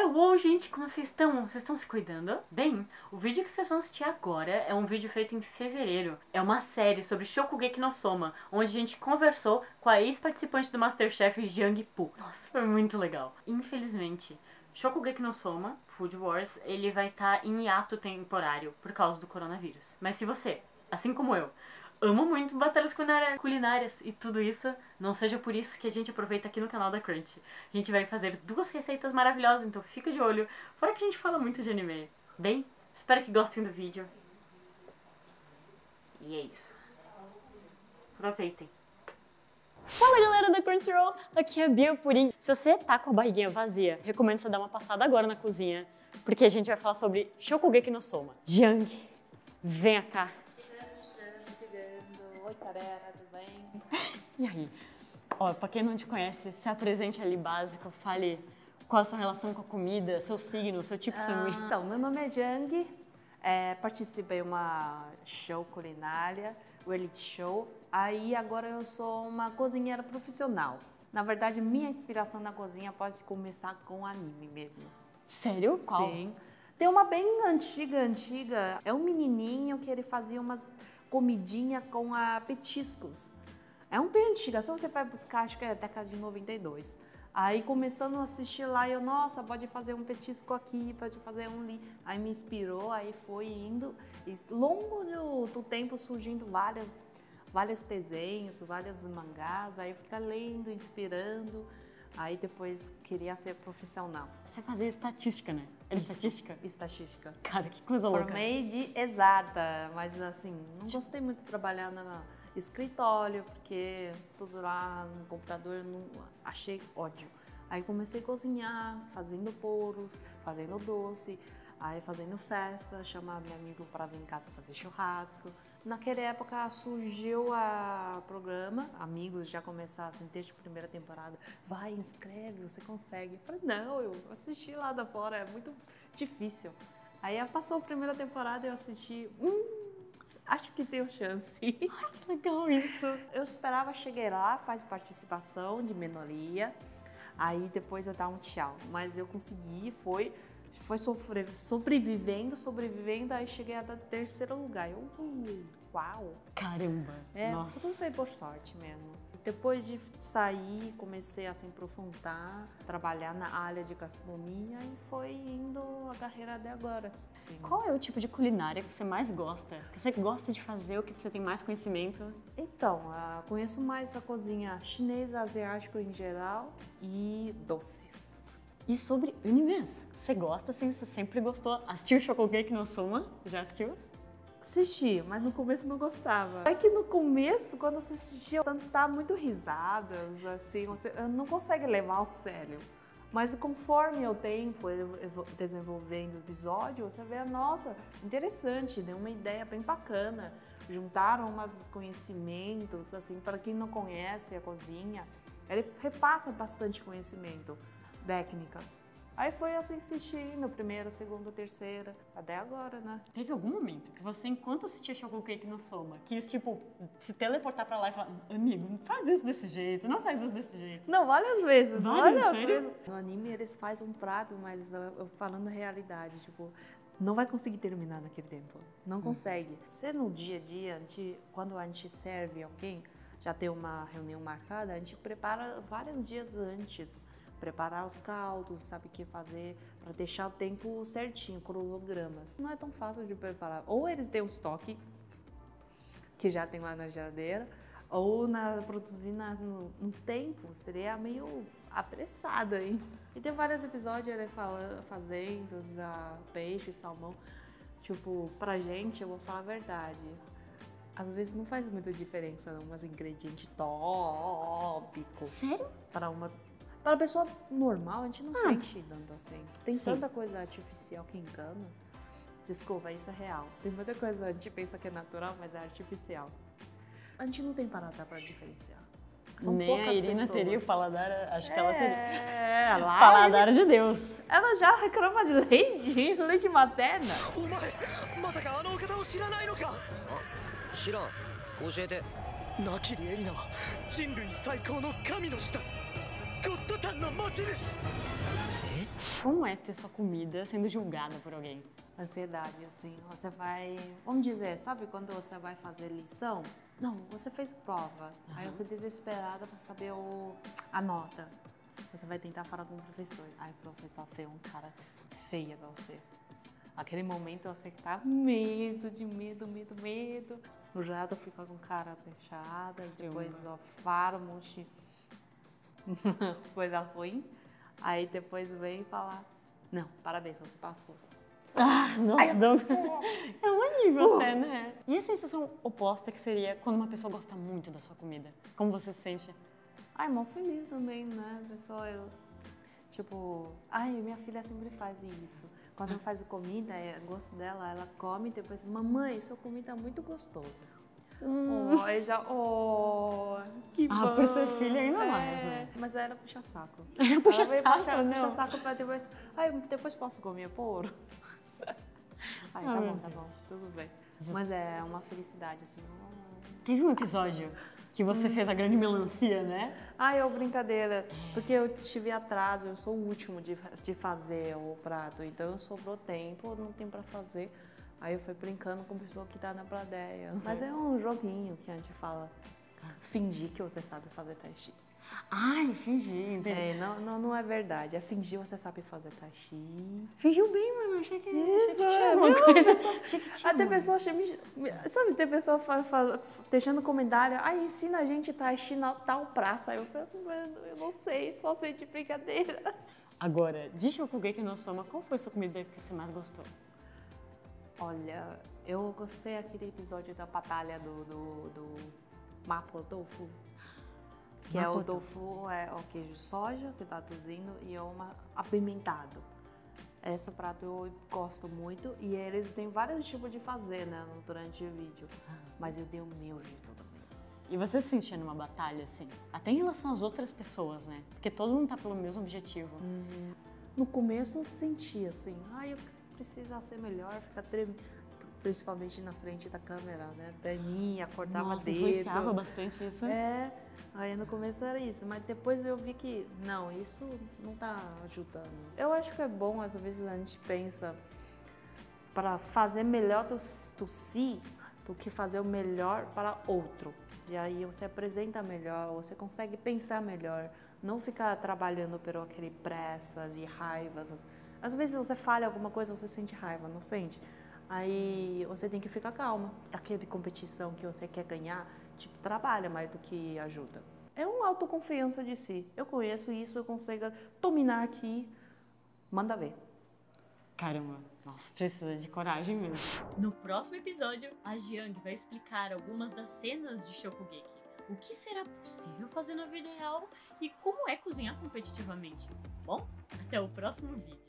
Hello, gente! Como vocês estão? Vocês estão se cuidando? Bem, o vídeo que vocês vão assistir agora é um vídeo feito em fevereiro. É uma série sobre Shokugeki no Soma, onde a gente conversou com a ex-participante do Masterchef, Jiang Pu. Nossa, foi muito legal. Infelizmente, Shokugeki no Soma, Food Wars, ele vai estar em hiato temporário por causa do coronavírus. Mas se você, assim como eu, amo muito batalhas culinárias e tudo isso, não seja por isso que a gente aproveita aqui no canal da Crunch. A gente vai fazer duas receitas maravilhosas, então fica de olho, fora que a gente fala muito de anime. Bem, espero que gostem do vídeo. E é isso. Aproveitem. Fala galera da Crunchyroll, aqui é a Bia Purin. Se você tá com a barriguinha vazia, recomendo você dar uma passada agora na cozinha, porque a gente vai falar sobre Shokugeki no Soma. Jiang, vem cá. Oi, galera, tudo bem? E aí? Ó, pra quem não te conhece, se apresente ali básico, fale qual a sua relação com a comida, seu signo, seu tipo sanguíneo. Então, meu nome é Jiang, participei de uma show culinária, o Elite Show. Aí agora eu sou uma cozinheira profissional. Na verdade, minha inspiração na cozinha pode começar com anime mesmo. Sério? Qual? Sim. Tem uma bem antiga. É um menininho que ele fazia umas comidinha com petiscos. É um bem antiga, só você vai buscar, acho que é década de 92. Aí começando a assistir lá, eu, nossa, pode fazer um petisco aqui, pode fazer um ali. Aí me inspirou, aí foi indo. E longo do tempo surgindo vários desenhos, vários mangás, aí eu fica lendo, inspirando. Aí depois queria ser profissional. Você fazia estatística, né? Era estatística? Estatística. Cara, que coisa louca. Formei de exata, mas assim, não gostei muito de trabalhar no escritório, porque tudo lá no computador eu não achei ódio. Aí comecei a cozinhar, fazendo bolos, fazendo doce, aí fazendo festa, chamar meu amigo para vir em casa fazer churrasco. Naquela época surgiu o programa, amigos já começaram assim, desde a primeira temporada, vai, inscreve, você consegue. Eu falei, não, eu assisti lá da fora, é muito difícil. Aí passou a primeira temporada e eu assisti, acho que deu chance. Ai, que legal isso. Eu esperava, cheguei lá, faz participação de minoria, aí depois eu dar um tchau, mas eu consegui, foi sobrevivendo, aí cheguei até terceiro lugar. Eu, uau! Caramba! É, nossa. Tudo foi por sorte mesmo. Depois de sair, comecei a se aprofundar, trabalhar na área de gastronomia e foi indo a carreira até agora. Sim. Qual é o tipo de culinária que você mais gosta? Que você gosta de fazer, o que você tem mais conhecimento? Então, conheço mais a cozinha chinesa, asiática em geral e doces. E sobre animes, você gosta, assim, você sempre gostou? Assistiu Shokugeki no Soma? Já assistiu? Assisti, mas no começo não gostava. É que no começo, quando você assistia, tá muito risadas, assim, você não consegue levar ao sério. Mas conforme o tempo, eu vou desenvolvendo o episódio, você vê, nossa, interessante, deu uma ideia bem bacana. Juntaram umas conhecimentos, assim, para quem não conhece a cozinha, ele repassa bastante conhecimento. Técnicas. Aí foi assim assistindo, primeira, segunda, terceira, até agora, né? Teve algum momento que você, enquanto assistia Shokugeki no Soma, quis, tipo, se teleportar pra lá e falar, amigo, não faz isso desse jeito, não faz isso desse jeito. Não, várias vezes. Várias vezes. No anime eles fazem um prato, mas falando a realidade, tipo, não vai conseguir terminar naquele tempo. Não consegue. Se no dia a dia, quando a gente serve alguém, já tem uma reunião marcada, a gente prepara vários dias antes. Preparar os caldos, sabe o que fazer para deixar o tempo certinho, cronogramas. Não é tão fácil de preparar. Ou eles têm um estoque que já tem lá na geladeira, ou produzir no tempo seria meio apressado aí. E tem vários episódios ele falando, fazendo peixe, salmão. Tipo, pra gente, eu vou falar a verdade. Às vezes não faz muita diferença, não, mas o ingrediente tópico. Sério? Para a pessoa normal, a gente não sente tanto assim. Tem tanta coisa artificial que engana. Desculpa, isso é real. Tem muita coisa que a gente pensa que é natural, mas é artificial. A gente não tem paladar para diferenciar. São nem a Irina pessoas. Teria o paladar, acho que ela teria. É, lá, paladar de Deus. Ela já reclama de leite materna. Como é ter sua comida sendo julgada por alguém? Ansiedade, assim, você vai, vamos dizer, sabe quando você vai fazer lição? Não, você fez prova, aí você é desesperada para saber a nota. Você vai tentar falar com o professor, aí o professor feio, um cara feia pra você. Aquele momento você tá medo, de medo, medo, medo. No geral, eu fico com cara fechada, e depois ó, faro um monte de coisa ruim. Aí depois vem falar, não, parabéns, você passou. Ah, nossa, ai, não. É horrível até, né? E a sensação oposta que seria quando uma pessoa gosta muito da sua comida? Como você se sente? Ai, mó feliz também, né? Pessoa, eu, tipo, ai, minha filha sempre faz isso. Quando ela faz comida, eu gosto dela, ela come e depois, mamãe, sua comida é muito gostosa. Oh, já, oh, que bom. Ah, pra ser filha ainda mais, né? Mas ela puxa saco. Puxa saco, puxa saco pra depois, ai, depois posso comer porco? Ai, tá bom, tudo bem. Justo. Mas é uma felicidade, assim. Teve um episódio que você fez a grande melancia, né? Ai, é brincadeira, porque eu tive atraso, eu sou o último de fazer o prato, então sobrou tempo, não tem pra fazer. Aí eu fui brincando com a pessoa que tá na plateia. Mas é um joguinho que a gente fala, fingir que você sabe fazer tai chi. Ai, fingir, entendi. É, não é verdade, é fingir você sabe fazer tai chi. Fingiu bem, mano, achei que tinha uma coisa. Achei que tinha. Até pessoa, sabe, tem pessoa deixando comentário, ah, ensina a gente tai chi na tal praça. Aí eu falo, mano, eu não sei, só sei de brincadeira. Agora, de Shokugeki no Soma, qual foi a sua comida que você mais gostou? Olha, eu gostei aquele episódio da batalha do Mapo Tofu. Que é o tofu, é o queijo soja que tá cozindo e é uma apimentado. Esse prato eu gosto muito e eles têm vários tipos de fazer, né, durante o vídeo. Mas eu dei o meu jeito também. E você se sentia numa batalha, assim? Até em relação às outras pessoas, né? Porque todo mundo tá pelo mesmo objetivo. No começo eu sentia assim, ai, eu precisa ser melhor, ficar tremendo, principalmente na frente da câmera, né? Tremia, cortava dedo. Influenciava bastante isso. É, aí no começo era isso, mas depois eu vi que não, isso não tá ajudando. Eu acho que é bom, às vezes a gente pensa para fazer melhor do si, do que fazer o melhor para outro. E aí você apresenta melhor, você consegue pensar melhor, não ficar trabalhando pelo aquele pressas e raivas. Às vezes você falha alguma coisa, você sente raiva, não sente? Aí você tem que ficar calma. Aquela competição que você quer ganhar, tipo, trabalha mais do que ajuda. É uma autoconfiança de si. Eu conheço isso, eu consigo dominar aqui. Manda ver. Caramba, nossa, precisa de coragem mesmo. No próximo episódio, a Jiang vai explicar algumas das cenas de Shokugeki. O que será possível fazer na vida real e como é cozinhar competitivamente. Bom, até o próximo vídeo.